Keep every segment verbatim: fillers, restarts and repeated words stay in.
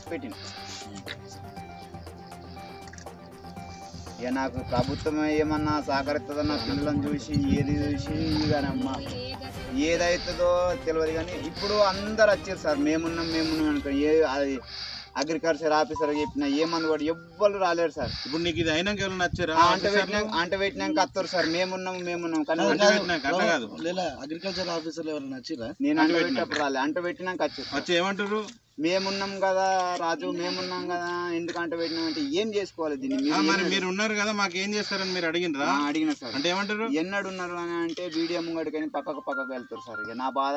తెచ్చిపెట్టింది. ఇక నాకు ప్రభుత్వం ఏమన్నా సహకరిస్తుందన్న పిల్లలను చూసి ఏది చూసి ఇదనమ్మా ఏదైతుందో తెలియదు. కానీ ఇప్పుడు అందరు వచ్చారు సార్, మేమున్నాం మేమున్నాం అనుకో. ఏ అది అగ్రికల్చర్ ఆఫీసర్ చెప్పినా ఏమన్నా కూడా ఎవ్వరు రాలేరు సార్. ఇప్పుడు నీకు ఇది అయినాక ఎవరైనా వచ్చారా? అంట పెట్టినాక అంట పెట్టినాక వస్తారు సార్. మేమున్నాం మేమున్నాం కానీ అగ్రికల్చర్ ఆఫీసర్లు ఎవరైనా వచ్చిరా? నేను అంట పెట్టినప్పుడు రాలే, అంట పెట్టినాక వచ్చారు. వచ్చి ఏమంటారు? మేమున్నాం కదా రాజు, మేమున్నాం కదా, ఎందుకు అంట పెట్టినాం అంటే ఏం చేసుకోవాలి దీన్ని, మీరు ఉన్నారు కదా మాకు ఏం చేస్తారని మీరు అడిగినరా? అడిగిన సార్. అంటే ఏమంటారు? ఎన్నడున్నారు అని అంటే వీడియో ముంగడికని పక్కకు పక్కకు వెళ్తారు సార్. ఇక నా బాధ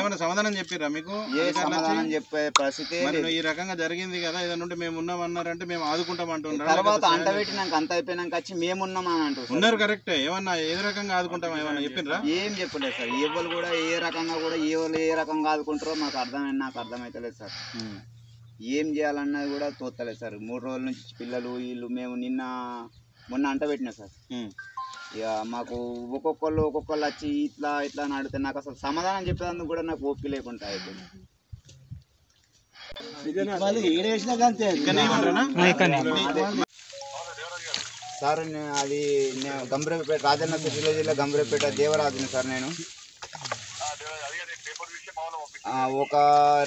ఏమైనా సమాధానం చెప్పారా మీకు? ఏ సమాధానం చెప్పే పరిస్థితి ఈ రకంగా జరిగింది కదా, ఏదన్నా మేము ఉన్నాం అన్నారంటే మేము ఆదుకుంటాం అంటున్నారు. తర్వాత అంట పెట్టినాక అంత అయిపోయినాక వచ్చి మేమున్నాం అని అంటారు. ఉన్నారు కరెక్ట్, ఏమన్నా ఏ రకంగా ఆదుకుంటాం ఏమన్నా చెప్పినరా? ఏం చెప్పలేదు సార్. ఎవరు కూడా ఏ రకంగా కూడా ఎవరు ఏ రకంగా ఆదుకుంటారో మాకు అర్థమై నాకు అర్థమవుతలేదు సార్. ఏం చేయాలన్నది కూడా తోస్తలేదు సార్. మూడు రోజుల నుంచి పిల్లలు వీళ్ళు మేము నిన్న మొన్న అంట పెట్టినా సార్. ఇక మాకు ఒక్కొక్కళ్ళు ఒక్కొక్కళ్ళు వచ్చి ఇట్లా ఇట్లా అని అడిగితే నాకు అసలు సమాధానం చెప్పేందుకు కూడా నాకు ఓపిక లేకుండా అయిపోయింది. సార్ అది గంభీరావుపేట రాజన్న విలేజ్లో గంభీరావుపేట దేవరాజుని సార్. నేను ఒక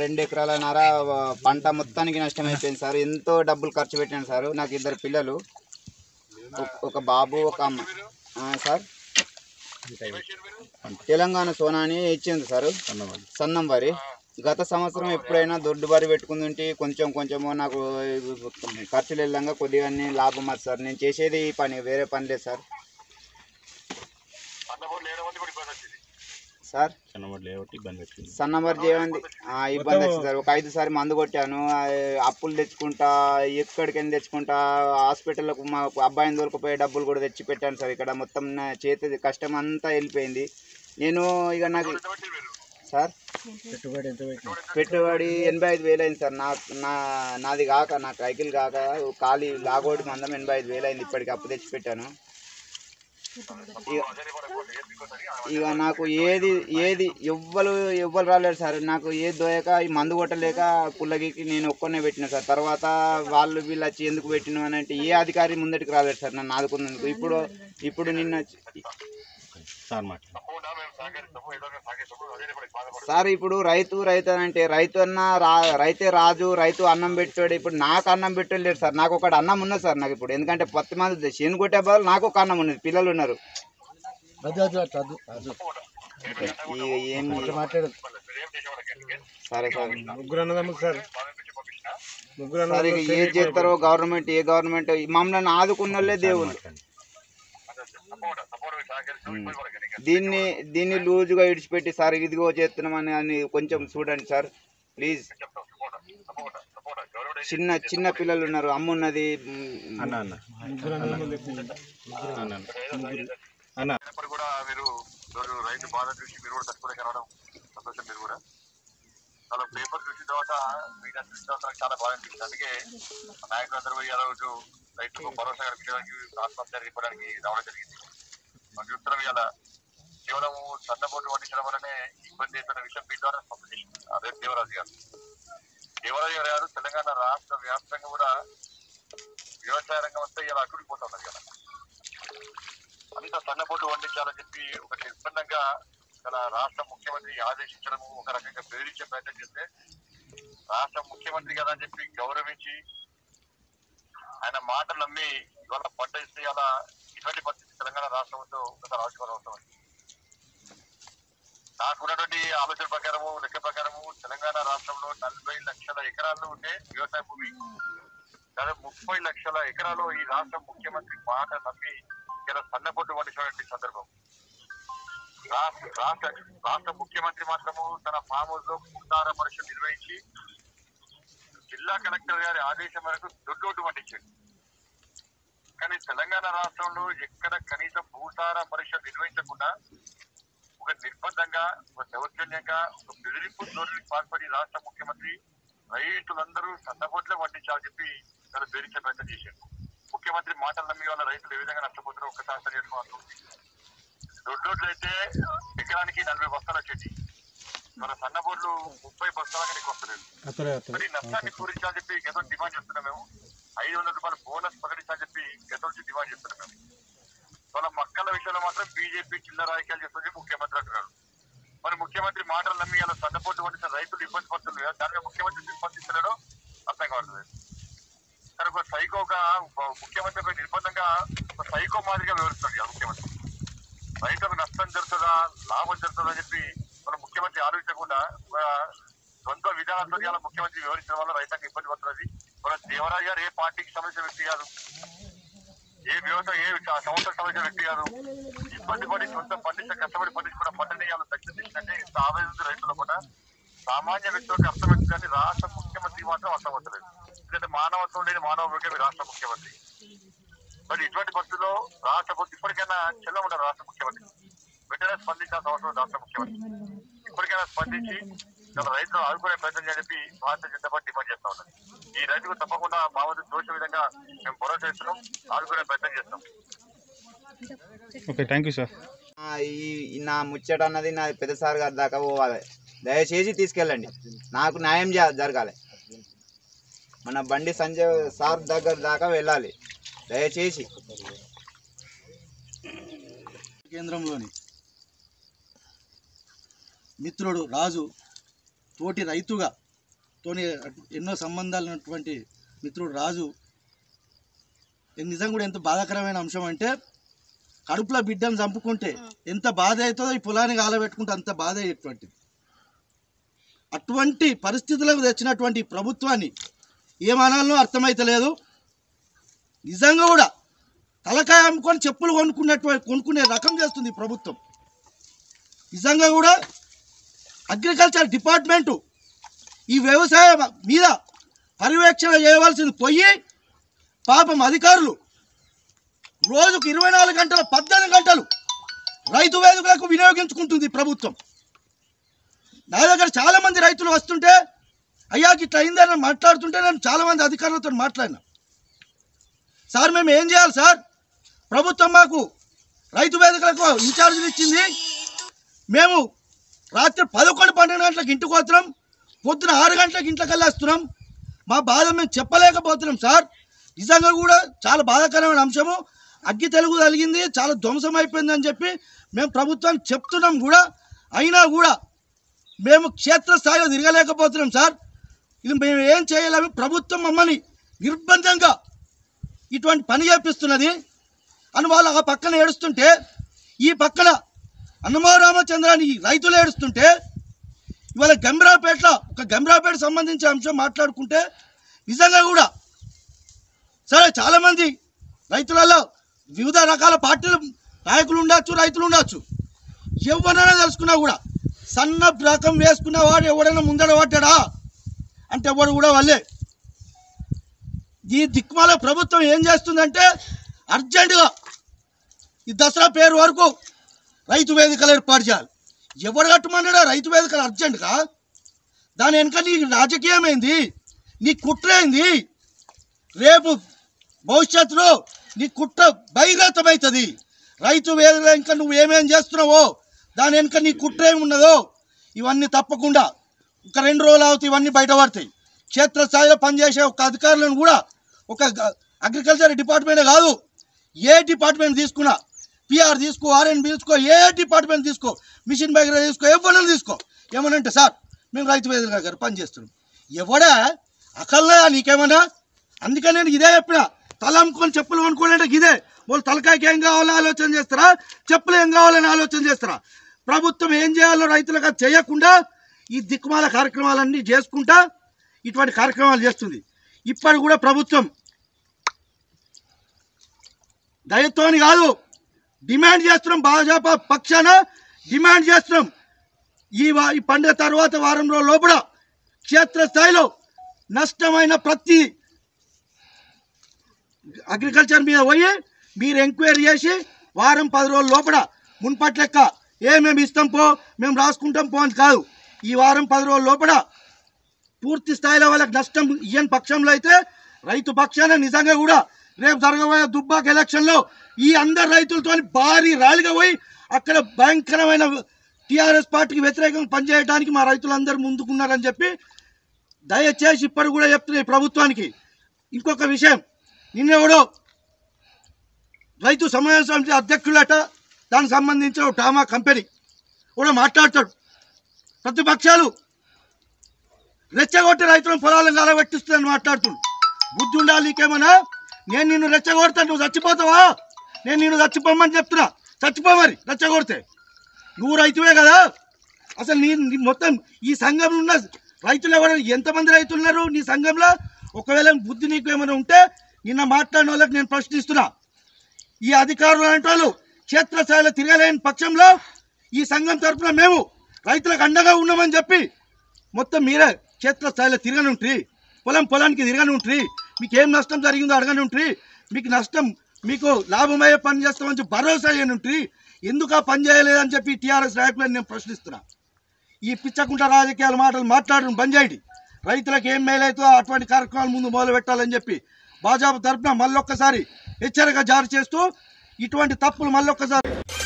రెండు ఎకరాల నార పంట మొత్తానికి నష్టమైపోయింది సార్. ఎంతో డబ్బులు ఖర్చు పెట్టాను సార్. నాకు ఇద్దరు పిల్లలు, ఒక బాబు ఒక అమ్మ సార్. తెలంగాణ సోనా అని ఇచ్చింది సార్, సన్నం వరి. గత సంవత్సరం ఎప్పుడైనా దొడ్డు బారి పెట్టుకుంటుంటే కొంచెం కొంచెమో నాకు ఖర్చులు వెళ్ళంగా కొద్దిగా లాభం అది సార్. నేను చేసేది పని, వేరే పని లేదు సార్. సార్ సన్నబడి చేయండి ఇబ్బంది వచ్చింది సార్. ఒక ఐదు సార్లు మందు కొట్టాను, అప్పులు తెచ్చుకుంటా ఎక్కడికైనా తెచ్చుకుంటా. హాస్పిటల్కు మా అబ్బాయిని దొరికిపోయే డబ్బులు కూడా తెచ్చి పెట్టాను సార్. ఇక్కడ మొత్తం చేతి కష్టం అంతా వెళ్ళిపోయింది. నేను ఇక నాకు సార్ పెట్టుబడి పెట్టుబడి ఎనభై ఐదు వేలు అయింది సార్. నా నాది కాక నా సైకిల్ కాక ఖాళీ లాగోటి మందం ఎనభై ఐదు వేలు అయింది ఇప్పటికి. అప్పు తెచ్చి పెట్టాను. ఇక నాకు ఏది ఏది ఎవ్వరు ఎవ్వరు రాలేరు సార్. నాకు ఏది దొరక ఈ మందు కొట్టలేక పుల్లగికి నేను ఒక్కనే పెట్టినా సార్. తర్వాత వాళ్ళు వీళ్ళు వచ్చి ఎందుకు పెట్టినా అని అంటే ఏ అధికారి ముందటికి రాలేరు సార్ నన్ను ఆదుకున్నందుకు. ఇప్పుడు ఇప్పుడు నిన్న సార్ ఇప్పుడు రైతు రైతు అంటే రైతు అన్న రా రైతే రాజు, రైతు అన్నం పెట్టాడు. ఇప్పుడు నాకు అన్నం పెట్టలేడు సార్. నాకు ఒకటి అన్నం ఉన్నది సార్ నాకు ఇప్పుడు. ఎందుకంటే పత్తి మంది చేను కొట్టే బదులు నాకు ఒక అన్నం ఉన్నది, పిల్లలు ఉన్నారు. సరే సార్ సార్ సార్ ఇక ఏం చేస్తారో గవర్నమెంట్, ఏ గవర్నమెంట్ మమ్మల్ని ఆదుకున్నోళ్ళే దేవుళ్ళు. దీన్ని దీన్ని లూజుగా విడిచిపెట్టి సార్ ఇదిగో చేస్తున్నామని అని కొంచెం చూడండి సార్ ప్లీజ్. చిన్న చిన్న పిల్లలు ఉన్నారు, అమ్మ ఉన్నది. రైతులకు భరోసా కల్పించడానికి ఆత్మహత్య ఇవ్వడానికి రావడం జరిగింది. మనం చూస్తున్నాం ఇలా కేవలం సన్నబోటు పండించడం వల్లనే ఇబ్బంది చేస్తున్న విషయం మీ ద్వారా పంపించింది. అదే దేవరాజ్ గారు దేవరాజ్ గారు గారు తెలంగాణ రాష్ట్ర వ్యాప్తంగా కూడా వ్యవసాయ రంగం అంతా ఇలా అటుడిపోతున్నారు కదా. అంత సన్నబోటు పండించాలని చెప్పి ఒక నిర్బంధంగా ఇలా రాష్ట్ర ముఖ్యమంత్రి ఆదేశించడము ఒక రకంగా ప్రేరించే ప్రయత్నం చేస్తే, రాష్ట్ర ముఖ్యమంత్రి కదా అని చెప్పి గౌరవించి ఆయన మాటలు నమ్మి ఇవాళ పంట ఇస్తే అలా ఇటువంటి పరిస్థితి తెలంగాణ రాష్ట్రంలో గత రాజకీయ అవుతుంది. నాకున్నటువంటి ఆలోచన ప్రకారము లెక్క ప్రకారము తెలంగాణ రాష్ట్రంలో నలభై లక్షల ఎకరాల్లో ఉండే వ్యవసాయ భూమి దాదాపు ముప్పై లక్షల ఎకరాలు ఈ రాష్ట్ర ముఖ్యమంత్రి మాట నమ్మి ఇలా సన్నబొట్టు పండించినటువంటి సందర్భం. రాష్ట్ర రాష్ట్ర రాష్ట్ర ముఖ్యమంత్రి మాత్రము తన ఫామ్ హౌస్ లో పునరార పరీక్ష నిర్వహించి జిల్లా కలెక్టర్ గారి ఆదేశం మేరకు దొడ్డోటు పండించండి. కానీ తెలంగాణ రాష్ట్రంలో ఎక్కడ కనీసం భూసార పరీక్ష నిర్వహించకుండా ఒక నిర్బంధంగా ఒక దౌర్జన్యంగా ఒక బెదిరింపు ధోరణి పాల్పడి రాష్ట్ర ముఖ్యమంత్రి రైతులందరూ సన్నబొట్లే పండించాలని చెప్పి తను బెదిరించే ప్రయత్నం చేశారు. ముఖ్యమంత్రి మాటలు నమ్మి వాళ్ళ రైతులు ఏ విధంగా నష్టపోతారో ఒక్కసారి చేసుకోవాల్సి. దొడ్డోట్లు అయితే ఎకరానికి నలభై బస్తాలు వచ్చేది, మన సన్నబోర్లు ముప్పై బస్తాల దగ్గరికి వస్తలేదు. మరి నష్టాన్ని పూరించాలని చెప్పి ఏదో డిమాండ్ చేస్తున్నాం మేము. ఐదు వందల రూపాయలు బోనస్ ప్రకటించాలని చెప్పి ఏదో డిమాండ్ చేస్తున్నాం మేము. వాళ్ళ మక్కల విషయంలో మాత్రం బీజేపీ చిన్న రాజకీయాలు చేస్తుంది ముఖ్యమంత్రి అంటున్నారు. మరి ముఖ్యమంత్రి మాటలు నమ్మి అలా సన్నబోర్లు పండిన రైతులు ఇబ్బంది పడుతుంది కదా, దానిగా ముఖ్యమంత్రి నిర్బంధించలేడో అర్థం కావట్లేదు. కానీ ఒక సైకోగా ముఖ్యమంత్రిపై నిర్బంధంగా ఒక సైకో మాదిరిగా వివరిస్తుంది ముఖ్యమంత్రి. రైతులకు నష్టం జరుగుతుందా లాభం జరుగుతుందా అని చెప్పి మన ముఖ్యమంత్రి ఆలోచించకుండా ద్వంద్వ విధానాలతో ముఖ్యమంత్రి వివరించడం వల్ల రైతాంగం ఇబ్బంది పడుతున్నది. మన దేవరాజ్ గారు ఏ పార్టీకి సంబంధించిన వ్యక్తి కాదు, ఏ వ్యవసాయ ఏ సంస్థకు సంబంధించిన వ్యక్తి కాదు. ఇబ్బంది పడి సొంత పండించ కష్టపడి పండించుకున్న పంటని ఇవాళ తగ్గించిందంటే ఇంత ఆవేదన రైతులు కూడా సామాన్య వ్యక్తులకు అర్థమవుతుందని రాష్ట్ర ముఖ్యమంత్రికి మాత్రం అర్థమవుతలేదు. ఎందుకంటే మానవత్వం లేని మానవ వ్యక్తి రాష్ట్ర ముఖ్యమంత్రి. మరి ఇటువంటి పరిస్థితుల్లో రాష్ట్ర ప్రభుత్వం ఇప్పటికైనా చెల్లం ఉంటారు. రాష్ట్ర ముఖ్యమంత్రి వెంటనే స్పందించాల్సిన అవసరం. రాష్ట్ర ముఖ్యమంత్రి ఇప్పటికైనా స్పందించి తన రైతులు ఆదుకునే ప్రయత్నం చేసి భారతీయ జనతా పార్టీ డిమాండ్ చేస్తా ఉన్నది. ఈ రైతుకు తప్పకుండా మా వద్ద చూసిన విధంగా మేము భరోసా చేస్తున్నాం, ఆదుకునే ప్రయత్నం చేస్తాం. నా ముచ్చట అన్నది నా పెద్దసారి గారి దాకా పోవాలి, దయచేసి తీసుకెళ్ళండి, నాకు న్యాయం జరగాలి, మన బండి సంజయ్ సార్ దగ్గర దాకా వెళ్ళాలి, దయచేసి. కేంద్రంలోని మిత్రుడు రాజు తోటి రైతుగా తోని ఎన్నో సంబంధాలు ఉన్నటువంటి మిత్రుడు రాజు నిజంగా కూడా ఎంత బాధాకరమైన అంశం అంటే, కడుపులో బిడ్డను చంపుకుంటే ఎంత బాధ అవుతుందో ఈ పొలానికి ఆలబెట్టుకుంటే అంత బాధ అయ్యేటువంటిది. అటువంటి పరిస్థితులకు తెచ్చినటువంటి ప్రభుత్వాన్ని ఏమనాలో అర్థమైతలేదు. నిజంగా కూడా తలకాయ అమ్ముకొని చెప్పులు కొనుక్కున్నటువంటి కొనుక్కునే రకం చేస్తుంది ప్రభుత్వం. నిజంగా కూడా అగ్రికల్చర్ డిపార్ట్మెంటు ఈ వ్యవసాయ మీద పర్యవేక్షణ చేయవలసింది పోయి పాపం అధికారులు రోజుకు ఇరవై నాలుగు గంటల పద్దెనిమిది గంటలు రైతు వేదికలకు వినియోగించుకుంటుంది ప్రభుత్వం. నా దగ్గర చాలామంది రైతులు వస్తుంటే అయ్యాకి ఇట్లా అయిందని మాట్లాడుతుంటే నేను చాలామంది అధికారులతో మాట్లాడినా. సార్ మేము ఏం చేయాలి సార్, ప్రభుత్వం మాకు రైతు వేదికలకు ఇన్ఛార్జీలు ఇచ్చింది, మేము రాత్రి పదకొండు పన్నెండు గంటలకు ఇంటికి వస్తున్నాం, పొద్దున ఆరు గంటలకు ఇంట్లోకి వెళ్ళేస్తున్నాం, మా బాధ మేము చెప్పలేకపోతున్నాం సార్. నిజంగా కూడా చాలా బాధాకరమైన అంశము, అగ్గి తెలుగు తగిలింది, చాలా ధ్వంసం అయిపోయిందని చెప్పి మేము ప్రభుత్వానికి చెప్తున్నాం కూడా, అయినా కూడా మేము క్షేత్రస్థాయిలో తిరగలేకపోతున్నాం సార్. ఇది మేము ఏం చేయలేము, ప్రభుత్వం మమ్మల్ని నిర్బంధంగా ఇటువంటి పని చేపిస్తున్నది అని వాళ్ళు ఆ పక్కన ఏడుస్తుంటే, ఈ పక్కన అన్నమో రామచంద్రాన్ని రైతులు ఏడుస్తుంటే, ఇవాళ గంభీరావుపేటలో ఒక గంభీరావుపేట సంబంధించిన అంశం మాట్లాడుకుంటే నిజంగా కూడా సరే చాలామంది రైతులలో వివిధ రకాల పార్టీలు నాయకులు ఉండొచ్చు, రైతులు ఉండొచ్చు, ఎవరైనా తెలుసుకున్నా కూడా సన్న రకం వేసుకున్న వాడు ఎవడైనా ముందర పడ్డాడా అంటే ఎవడు కూడా వాళ్ళే. ఈ దిక్కుమాల ప్రభుత్వం ఏం చేస్తుందంటే అర్జెంటుగా ఈ దసరా పేరు వరకు రైతు వేదికలు ఏర్పాటు చేయాలి. ఎవరు కట్టమన్నాడా రైతు వేదికలు అర్జెంటుగా? దాని వెనుక నీ రాజకీయం ఏంది, నీ కుట్ర ఏంది? రేపు భవిష్యత్తులో నీ కుట్ర బహిర్గతమవుతుంది. రైతు వేదిక వెనుక నువ్వు ఏమేం చేస్తున్నావో దాని వెనుక నీ కుట్ర ఏమి ఉన్నదో ఇవన్నీ తప్పకుండా ఒక రెండు రోజులు అవుతాయి, ఇవన్నీ బయటపడతాయి. క్షేత్రస్థాయిలో పనిచేసే ఒక అధికారులను కూడా, ఒక అగ్రికల్చర్ డిపార్ట్మెంటే కాదు ఏ డిపార్ట్మెంట్ తీసుకున్నా, పిఆర్ తీసుకో, ఆర్ఎన్బి తీసుకో, ఏ డిపార్ట్మెంట్ తీసుకో, మిషన్ బైగర తీసుకో, ఎవరైనా తీసుకో, ఏమనంటే సార్ మేము రైతు వేదిక దగ్గర పనిచేస్తున్నాం. ఎవడా అకల్లా నీకేమన్నా? అందుకని నేను ఇదే చెప్పినా, తల అమ్ముకొని చెప్పులు కొనుక్కోవాలంటే ఇదే వాళ్ళు తలకాయకి ఏం కావాలని ఆలోచన చేస్తారా, చెప్పులు ఏం కావాలని ఆలోచన చేస్తారా? ప్రభుత్వం ఏం చేయాలో రైతులకు చేయకుండా ఈ దిక్కుమాల కార్యక్రమాలన్నీ చేసుకుంటా ఇటువంటి కార్యక్రమాలు చేస్తుంది. ఇప్పుడు కూడా ప్రభుత్వం దయతోని కాదు, డిమాండ్ చేస్తున్నాం, భాజపా పక్షాన డిమాండ్ చేస్తున్నాం, ఈ ఈ పండుగ తర్వాత వారంలో లోపల క్షేత్రస్థాయిలో నష్టమైన ప్రతి అగ్రికల్చర్ మీద పోయి మీరు ఎంక్వైరీ చేసి వారం పది రోజుల లోపల మున్పటి లెక్క ఏ మేము ఇస్తాం పో మేము రాసుకుంటాం పో అని కాదు, ఈ వారం పది రోజుల లోపల పూర్తి స్థాయిలో వాళ్ళకి నష్టం ఇయ్యని పక్షంలో అయితే రైతు పక్షాన నిజంగా కూడా రేపు జరగబోయే దుబ్బాక ఎలక్షన్లో ఈ అందరు రైతులతో భారీ ర్యాలీగా పోయి అక్కడ భయంకరమైన టీఆర్ఎస్ పార్టీకి వ్యతిరేకంగా పనిచేయడానికి మా రైతులందరూ ముందుకున్నారని చెప్పి దయచేసి ఇప్పటికి కూడా చెప్తున్నా ప్రభుత్వానికి. ఇంకొక విషయం, నిన్నెవడో రైతు సమన్వయ సమితి అధ్యక్షులట, దానికి సంబంధించిన టామా కంపెనీ కూడా మాట్లాడతాడు, ప్రతిపక్షాలు రెచ్చగొట్టి రైతులను పొలాలను కాలబెట్టిస్తుందని మాట్లాడుతున్నాడు. బుద్ధి ఉండాలి నీకేమన్నా? నేను నిన్ను రెచ్చగొడతా, నువ్వు చచ్చిపోతావా? నేను నిన్ను చచ్చిపోమని చెప్తున్నా, చచ్చిపో మరి రెచ్చగొడితే. నువ్వు రైతువే కదా, అసలు నీ మొత్తం ఈ సంఘంలో ఉన్న రైతులు ఎవరు, ఎంతమంది రైతులు ఉన్నారు నీ సంఘంలో? ఒకవేళ బుద్ధి నీకు ఏమైనా ఉంటే నిన్న మాట్లాడిన వాళ్ళకి నేను ప్రశ్నిస్తున్నా. ఈ అధికారులు లాంటి వాళ్ళు క్షేత్రస్థాయిలో తిరగలేని పక్షంలో ఈ సంఘం తరఫున మేము రైతులకు అండగా ఉన్నామని చెప్పి, మొత్తం మీరే క్షేత్రస్థాయిలో తిరగనుంట్రీ, పొలం పొలానికి తిరగనుంట్రీ, మీకు ఏం నష్టం జరిగిందో అడగనుంట్రీ, మీకు నష్టం మీకు లాభమయ్యే పని చేస్తామని భరోసా అయ్యనుంట్రీ, ఎందుకు ఆ పని చేయలేదని చెప్పి టీఆర్ఎస్ నాయకులను నేను ప్రశ్నిస్తున్నా. ఈ పిచ్చకుంట రాజకీయాల మాటలు మాట్లాడడం బంద్ చేయండి. రైతులకు ఏం మేలైతే అటువంటి కార్యక్రమాలు ముందు మొదలు పెట్టాలని చెప్పి భాజపా తరఫున మళ్ళొక్కసారి హెచ్చరిక జారీ చేస్తూ, ఇటువంటి తప్పులు మళ్ళొక్కసారి